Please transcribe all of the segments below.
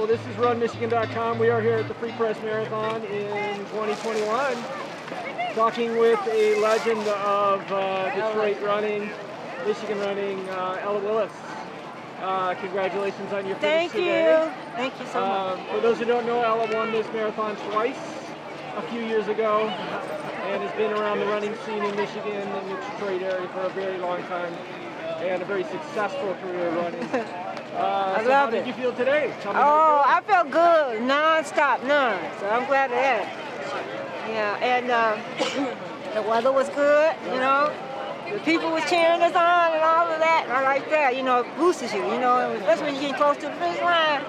well, this is RunMichigan.com. We are here at the Free Press Marathon in 2021, talking with a legend of Detroit running, Michigan running, Ella Willis. Congratulations on your finish today. Thank you. Thank you so much. For those who don't know, Ella won this marathon twice a few years ago and has been around the running scene in Michigan and the Detroit area for a very long time and a very successful career running. How did you feel today? Oh, I felt good, non-stop, none. So I'm glad of that. Yeah, and the weather was good, you know. The people were cheering us on and all of that, and I like that, you know, it boosted you, you know, especially when you're getting close to the finish line.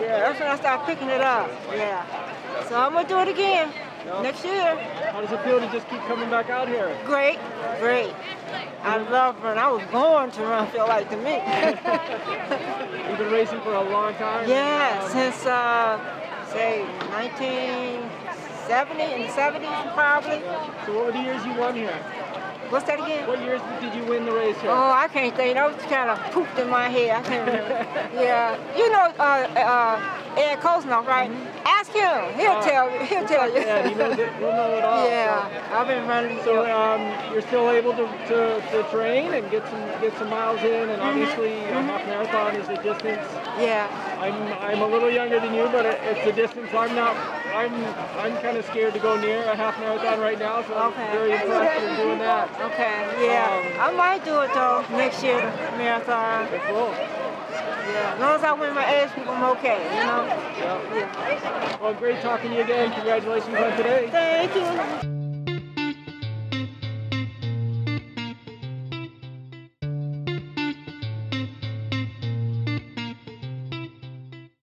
Yeah, that's when I started picking it up, yeah. So I'm going to do it again, next year. How does it feel to just keep coming back out here? Great, great. I love running. I was born to run, feel like, to me. You've been racing for a long time? Yeah, since, say, 1970, in the 70s probably. So what were the years you won here? What's that again? What years did you win the race here? Oh, I can't think. I was kind of pooped in my head. I can't remember. Yeah. You know Ed Kostner, right? Mm-hmm. Ask him. He'll tell you. He'll tell you. Yeah, he knows it. He'll know it all. Yeah. So. I've been running. So you're still able to train and get some miles in, and obviously a half marathon is the distance. Yeah. I'm a little younger than you, but it's the distance. I'm kind of scared to go near a half marathon right now, so I'm very impressed with doing that. Okay, yeah. I might do it though next year, marathon. That's cool. Yeah, as long as I win my age group, I'm okay, you know? Yeah. Well, great talking to you again. Congratulations on today. Thank you.